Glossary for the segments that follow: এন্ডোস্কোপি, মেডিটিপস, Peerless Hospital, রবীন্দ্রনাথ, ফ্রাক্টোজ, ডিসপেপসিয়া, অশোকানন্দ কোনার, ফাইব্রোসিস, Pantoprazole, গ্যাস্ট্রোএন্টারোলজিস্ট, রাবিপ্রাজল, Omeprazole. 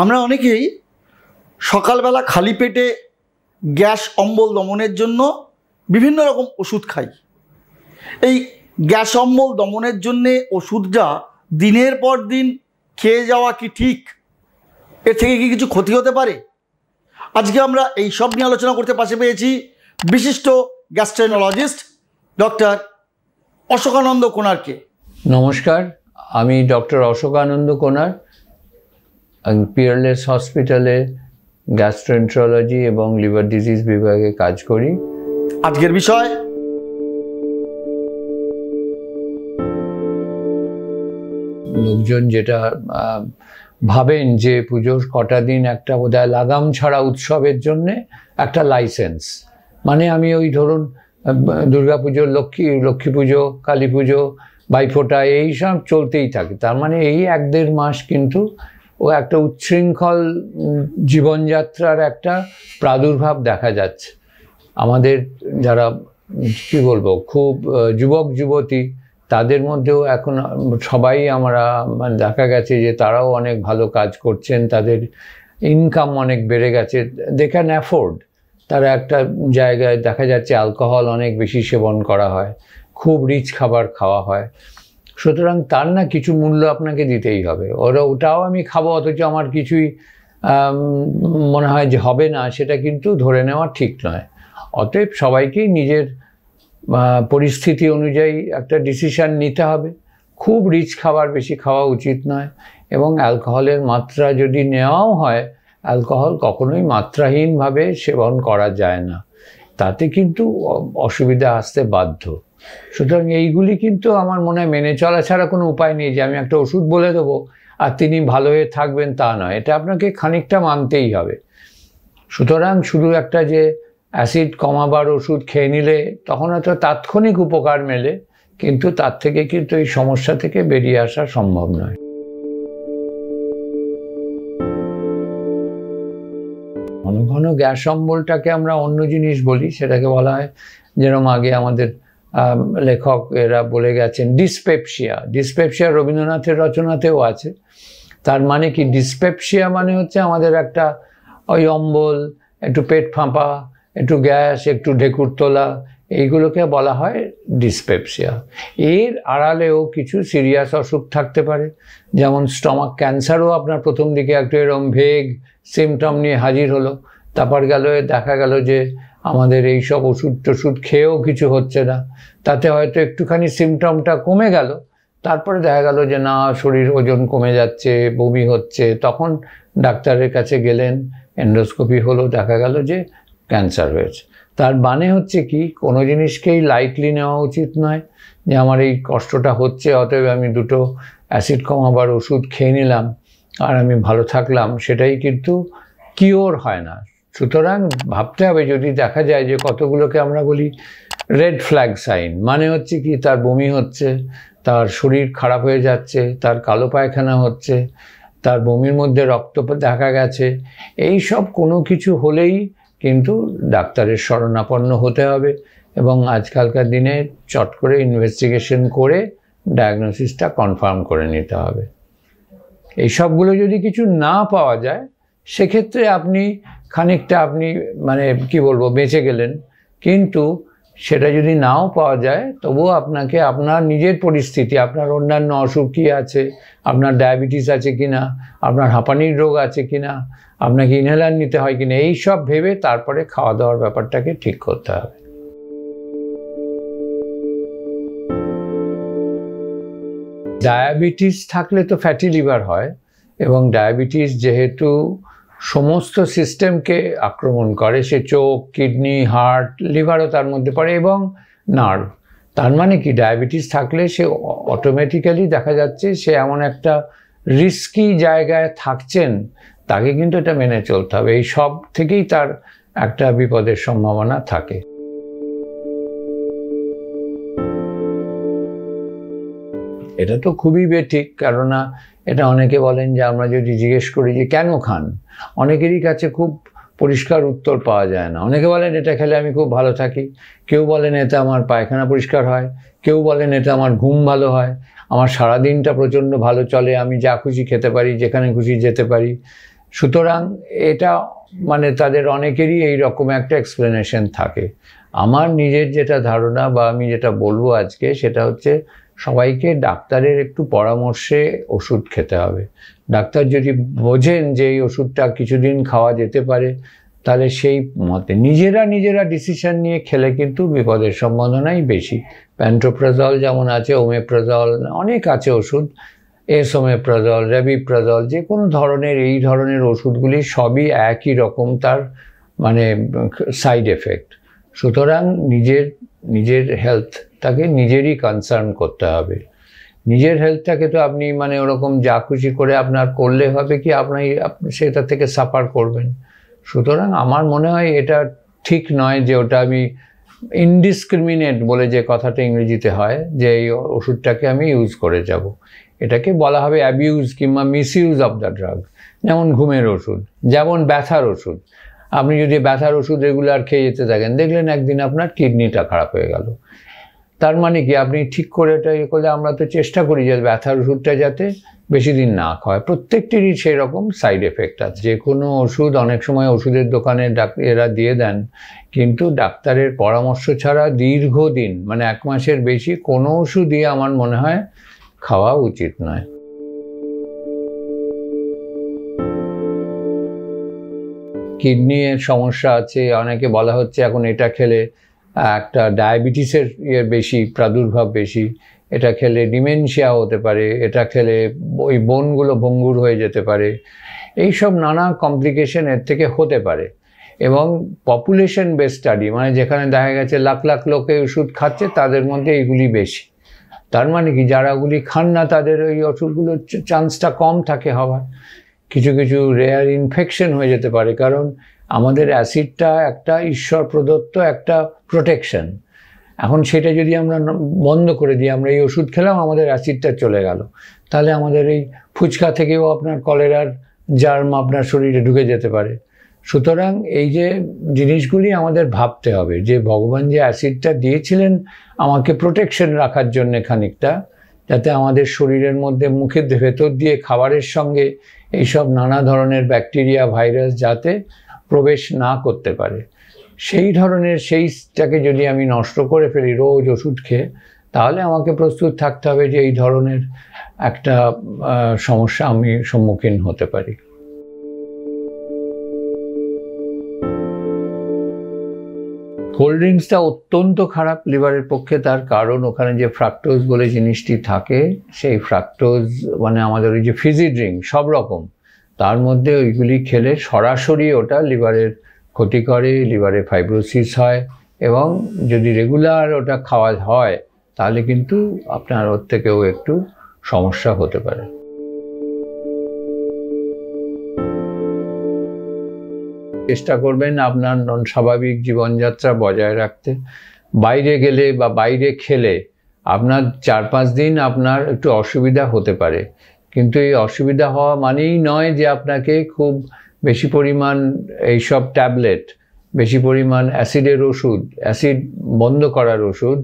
আমরা অনেকেই সকালবেলা খালি পেটে গ্যাস অম্বল দমনের জন্য বিভিন্ন রকম ওষুধ খাই। এই গ্যাস অম্বল দমনের জন্যে ওষুধটা দিনের পর দিন খেয়ে যাওয়া কি ঠিক? এর থেকে কি কিছু ক্ষতি হতে পারে? আজকে আমরা এই সব নিয়ে আলোচনা করতে পাশে পেয়েছি বিশিষ্ট গ্যাস্ট্রোএন্টারোলজিস্ট ডক্টর অশোকানন্দ কোনারকে। নমস্কার, আমি ডক্টর অশোকানন্দ কোনার, পিয়ারলেস হসপিটালে গ্যাস্ট্রোএন্টারোলজি এবং লিভার ডিজিজ বিভাগে কাজ করি। আজকের বিষয় লোকজন যেটা ভাবেন যে পুজোর কটা দিন একটা বোধহয় লাগাম ছাড়া উৎসবের জন্যে একটা লাইসেন্স, মানে আমি ওই ধরুন দুর্গা পুজো, লক্ষ্মী পুজো, কালী পুজো, বাইফোঁটা এইসব চলতেই থাকে। তার মানে এই এক দেড় মাস কিন্তু ও একটা উচ্ছৃঙ্খল জীবনযাত্রার একটা প্রাদুর্ভাব দেখা যাচ্ছে। আমাদের যারা কি বলবো খুব যুবক যুবতী তাদের মধ্যেও এখন সবাই আমরা মানে দেখা গেছে যে তারাও অনেক ভালো কাজ করছেন, তাদের ইনকাম অনেক বেড়ে গেছে, দে ক্যান অ্যাফোর্ড। তারা একটা জায়গায় দেখা যাচ্ছে অ্যালকোহল অনেক বেশি সেবন করা হয়, খুব রিচ খাবার খাওয়া হয়, সুতরাং তার না কিছু মূল্য আপনাকে দিতেই হবে। ওটাও আমি খাবো অথচ আমার কিছুই মনে হয় যে হবে না, সেটা কিন্তু ধরে নেওয়া ঠিক নয়। অতএব সবাইকেই নিজের পরিস্থিতি অনুযায়ী একটা ডিসিশান নিতে হবে। খুব রিচ খাবার বেশি খাওয়া উচিত নয়, এবং অ্যালকোহলের মাত্রা যদি নেওয়াও হয়, অ্যালকোহল কখনোই মাত্রাহীনভাবে সেবন করা যায় না, তাতে কিন্তু অসুবিধা আসতে বাধ্য। সুতরাং এইগুলি কিন্তু আমার মনে হয় মেনে চলা ছাড়া কোনো উপায় নেই যে আমি একটা ওষুধ বলে দেবো আর তিনি ভালো হয়ে থাকবেন তা নয়, এটা আপনাকে খানিকটা মানতেই হবে। সুতরাং শুধু একটা যে অ্যাসিড কমাবার ওষুধ খেয়ে নিলে তখন হয়তো তাৎক্ষণিক উপকার মেলে, কিন্তু তার থেকে কিন্তু এই সমস্যা থেকে বেরিয়ে আসা সম্ভব নয়। ঘন ঘন গ্যাস অম্বলটাকে আমরা অন্য জিনিস বলি, সেটাকে বলা হয় যেরকম আগে আমাদের লেখক এরা বলে গেছেন ডিসপেপসিয়া। ডিসপেপসিয়া রবীন্দ্রনাথের রচনাতেও আছে। তার মানে কি? ডিসপেপসিয়া মানে হচ্ছে আমাদের একটা ওই অম্বল, একটু পেট ফাঁপা, একটু গ্যাস, একটু ঢেকুর তোলা, এইগুলোকে বলা হয় ডিসপেপসিয়া। এর আড়ালেও কিছু সিরিয়াস অসুখ থাকতে পারে, যেমন স্টমাক ক্যান্সারও আপনার প্রথম দিকে একটু এরকম ভেগ সিমটম নিয়ে হাজির হলো, তারপর গেল দেখা গেল যে আমাদের এই সব ওষুধ টষুধ খেয়েও কিছু হচ্ছে না, তাতে হয়তো একটুখানি সিমটমটা কমে গেল, তারপরে দেখা গেল যে না, শরীর ওজন কমে যাচ্ছে, বমি হচ্ছে, তখন ডাক্তারের কাছে গেলেন, এন্ডোস্কোপি হলো, দেখা গেল যে ক্যান্সার হয়েছে। তার মানে হচ্ছে কি, কোনো জিনিসকেই লাইটলি নেওয়া উচিত নয় যে আমার এই কষ্টটা হচ্ছে অতএব আমি দুটো অ্যাসিড কমাবার ওষুধ খেয়ে নিলাম আর আমি ভালো থাকলাম, সেটাই কিন্তু কিওর হয় না। সুতরাং ভাবতে হবে, যদি দেখা যায় যে কতগুলোকে আমরা বলি রেড ফ্ল্যাগ সাইন, মানে হচ্ছে কি তার বমি হচ্ছে, তার শরীর খারাপ হয়ে যাচ্ছে, তার কালো পায়খানা হচ্ছে, তার বমির মধ্যে রক্ত দেখা গেছে, এই সব কোনো কিছু হলেই কিন্তু ডাক্তারের শরণাপন্ন হতে হবে, এবং আজকালকার দিনে চট করে ইনভেস্টিগেশন করে ডায়াগনোসিসটা কনফার্ম করে নিতে হবে। এই সবগুলো যদি কিছু না পাওয়া যায়, সেক্ষেত্রে আপনি খানিকটা আপনি মানে কি বলবো বেঁচে গেলেন, কিন্তু সেটা যদি নাও পাওয়া যায় তবুও আপনাকে আপনার নিজের পরিস্থিতি, আপনার অন্যান্য অসুখ কী আছে, আপনার ডায়াবেটিস আছে কি না, আপনার হাঁপানির রোগ আছে কি না, আপনাকে ইনহেলার নিতে হয় কি না, এই সব ভেবে তারপরে খাওয়া দাওয়ার ব্যাপারটাকে ঠিক করতে হবে। ডায়াবেটিস থাকলে তো ফ্যাটি লিভার হয়, এবং ডায়াবেটিস যেহেতু সমস্ত সিস্টেমকে আক্রমণ করে, সে চোখ, কিডনি, হার্ট, লিভারও তার মধ্যে পড়ে, এবং নার্ভ। তার মানে কি, ডায়াবেটিস থাকলে সে অটোমেটিক্যালি দেখা যাচ্ছে সে এমন একটা রিস্কি জায়গায় থাকছেন, তাকে কিন্তু এটা মেনে চলতে হবে। এই সব থেকেই তার একটা বিপদের সম্ভাবনা থাকে। এটা তো খুবই বেঠিক, কেননা এটা অনেকে বলেন যে আমরা যদি জিজ্ঞেস করি যে কেন খান, অনেকেরই কাছে খুব পরিষ্কার উত্তর পাওয়া যায় না। অনেকে বলেন এটা খেলে আমি খুব ভালো থাকি, কেউ বলেন এতে আমার পায়খানা পরিষ্কার হয়, কেউ বলেন এটা আমার ঘুম ভালো হয়, আমার সারাদিনটা প্রচণ্ড ভালো চলে, আমি যা খুশি খেতে পারি, যেখানে খুশি যেতে পারি। সুতরাং এটা মানে তাদের অনেকেরই এই রকম একটা এক্সপ্লেনেশন থাকে। আমার নিজের যেটা ধারণা বা আমি যেটা বলবো আজকে সেটা হচ্ছে, সবাইকে ডাক্তারের একটু পরামর্শে ওষুধ খেতে হবে। ডাক্তার যদি বোঝেন যে এই ওষুধটা কিছুদিন খাওয়া যেতে পারে, তাহলে সেই মতে নিজেরা ডিসিশন নিয়ে খেলে কিন্তু বিপদের সম্ভাবনাই বেশি। প্যান্টোপ্রাজল যেমন আছে, ওমেপ্রাজল অনেক আছে ওষুধ, ওমেপ্রাজল, রাবিপ্রাজল, যে কোনো ধরনের এই ধরনের ওষুধগুলি সবই একই রকম তার মানে সাইড এফেক্ট। সুতরাং নিজের হেলথটাকে নিজেরই কনসার্ন করতে হবে। নিজের হেলথটাকে তো আপনি মানে ওরকম যা খুশি করে আপনার করলে হবে কি, আপনি সেটা থেকে সাফার করবেন। সুতরাং আমার মনে হয় এটা ঠিক নয় যে ওটা আমি ইনডিসক্রিমিনেট বলে যে কথাটা ইংরেজিতে হয়, যে এই ওষুধটাকে আমি ইউজ করে যাব। এটাকে বলা হবে অ্যাবিউজ কিংবা মিসইউজ অফ দ্য ড্রাগ। যেমন ঘুমের ওষুধ, যেমন ব্যথার ওষুধ, আপনি যদি ব্যথার ওষুধ রেগুলার খেয়ে যেতে থাকেন, দেখলেন একদিন আপনার কিডনিটা খারাপ হয়ে গেল। তার মানে কি, আপনি ঠিক করে এটা ইয়ে করলে, আমরা তো চেষ্টা করি যে ব্যথার ওষুধটা যাতে বেশি দিন না খায়। প্রত্যেকটিরই সেই রকম সাইড এফেক্ট আছে। যে কোনো ওষুধ অনেক সময় ওষুধের দোকানে এরা দিয়ে দেন, কিন্তু ডাক্তারের পরামর্শ ছাড়া দীর্ঘদিন মানে 1 মাসের বেশি কোনো ওষুধই আমার মনে হয় খাওয়া উচিত নয়। কিডনির সমস্যা আছে, অনেকে বলা হচ্ছে এখন এটা খেলে একটা ডায়াবেটিসের বেশি প্রাদুর্ভাব বেশি, এটা খেলে ডিমেনশিয়া হতে পারে, এটা খেলে ওই বোনগুলো ভঙ্গুর হয়ে যেতে পারে, এইসব নানা কমপ্লিকেশন এর থেকে হতে পারে। এবং পপুলেশন বেস স্টাডি মানে যেখানে দেখা গেছে লাখ লাখ লোকে ওষুধ খাচ্ছে, তাদের মধ্যে এইগুলি বেশি। তার মানে কি, যারা ওগুলি খান না তাদের ওই ওষুধগুলোর চান্সটা কম থাকে হওয়ার। কিছু রেয়ার ইনফেকশন হয়ে যেতে পারে, কারণ আমাদের অ্যাসিডটা একটা ঈশ্বর প্রদত্ত একটা প্রোটেকশন। এখন সেটা যদি আমরা বন্ধ করে দিই, আমরা এই ওষুধ খেলাম আমাদের অ্যাসিডটা চলে গেল, তাহলে আমাদের এই ফুচকা থেকেও আপনার কলেরার জার্ম আপনার শরীরে ঢুকে যেতে পারে। সুতরাং এই যে জিনিসগুলি আমাদের ভাবতে হবে যে ভগবান যে অ্যাসিডটা দিয়েছিলেন আমাকে প্রোটেকশন রাখার জন্যে খানিকটা, যাতে আমাদের শরীরের মধ্যে মুখের ভেতর দিয়ে খাবারের সঙ্গে এইসব নানা ধরনের ব্যাকটেরিয়া ভাইরাস যাতে প্রবেশ না করতে পারে, সেই ধরনের সেইটাকে যদি আমি নষ্ট করে ফেলি রোজ ওষুধ খেয়ে, তাহলে আমাকে প্রস্তুত থাকতে হবে যে এই ধরনের একটা সমস্যা আমি সম্মুখীন হতে পারি। কোল্ড ড্রিঙ্কসটা অত্যন্ত খারাপ লিভারের পক্ষে, তার কারণ ওখানে যে ফ্রাক্টোজ বলে জিনিসটি থাকে, সেই ফ্রাক্টোজ মানে আমাদের ওই যে ফিজি ড্রিঙ্ক সব রকম, তার মধ্যে ওইগুলি খেলে সরাসরি ওটা লিভারের ক্ষতি করে, লিভারে ফাইব্রোসিস হয়, এবং যদি রেগুলার ওটা খাওয়া হয় তাহলে কিন্তু আপনার ওর থেকেও একটু সমস্যা হতে পারে। চেষ্টা করবেন আপনার স্বাভাবিক জীবনযাত্রা বজায় রাখতে। বাইরে গেলে বা বাইরে খেলে আপনার 4-5 দিন আপনার একটু অসুবিধা হতে পারে, কিন্তু এই অসুবিধা হওয়া মানেই নয় যে আপনাকে খুব বেশি পরিমাণ এইসব ট্যাবলেট, বেশি পরিমাণ অ্যাসিডের ওষুধ, অ্যাসিড বন্ধ করার ওষুধ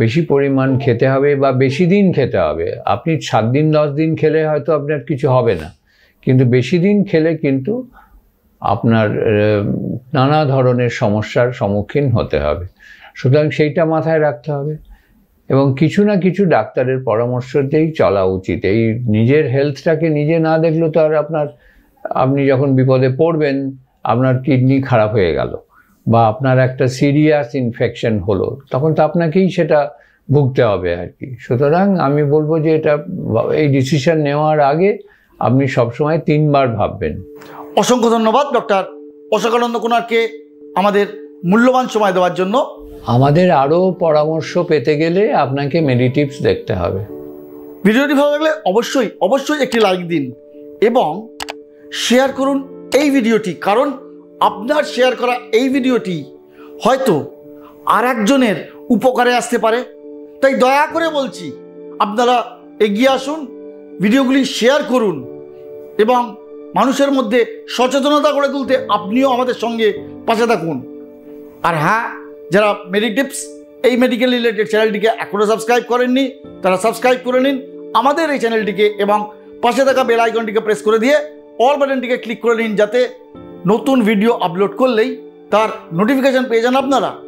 বেশি পরিমাণ খেতে হবে বা বেশি দিন খেতে হবে। আপনি 7 দিন 10 দিন খেলে হয়তো আপনার কিছু হবে না, কিন্তু বেশি দিন খেলে কিন্তু আপনার নানা ধরনের সমস্যার সম্মুখীন হতে হবে। সুতরাং সেইটা মাথায় রাখতে হবে এবং কিছু না কিছু ডাক্তারের পরামর্শতেই চলা উচিত। এই নিজের হেলথটাকে নিজে না দেখলে তো আর আপনি যখন বিপদে পড়বেন, আপনার কিডনি খারাপ হয়ে গেল বা আপনার একটা সিরিয়াস ইনফেকশন হলো, তখন তো আপনাকেই সেটা ভুগতে হবে আর কি। সুতরাং আমি বলবো যে এটা, এই ডিসিশন নেওয়ার আগে আপনি সবসময় 3বার ভাববেন। অসংখ্য ধন্যবাদ ডক্টর অশোকানন্দ কোনারকে আমাদের মূল্যবান সময় দেওয়ার জন্য। আমাদের আরও পরামর্শ পেতে গেলে আপনাকে মেডিটিপস দেখতে হবে। ভিডিওটি ভালো লাগলে অবশ্যই একটি লাইক দিন এবং শেয়ার করুন এই ভিডিওটি, কারণ আপনার শেয়ার করা এই ভিডিওটি হয়তো আর একজনের উপকারে আসতে পারে। তাই দয়া করে বলছি, আপনারা এগিয়ে আসুন, ভিডিওগুলি শেয়ার করুন এবং মানুষের মধ্যে সচেতনতা গড়ে তুলতে আপনিও আমাদের সঙ্গে পাশে থাকুন। আর হ্যাঁ, যারা মেডিটিপস এই মেডিকেল রিলেটেড চ্যানেলটিকে এখনও সাবস্ক্রাইব করেননি, তারা সাবস্ক্রাইব করে নিন আমাদের এই চ্যানেলটিকে এবং পাশে থাকা বেল আইকনটিকে প্রেস করে দিয়ে অল বাটনটিকে ক্লিক করে নিন, যাতে নতুন ভিডিও আপলোড করলেই তার নোটিফিকেশান পেয়ে যান আপনারা।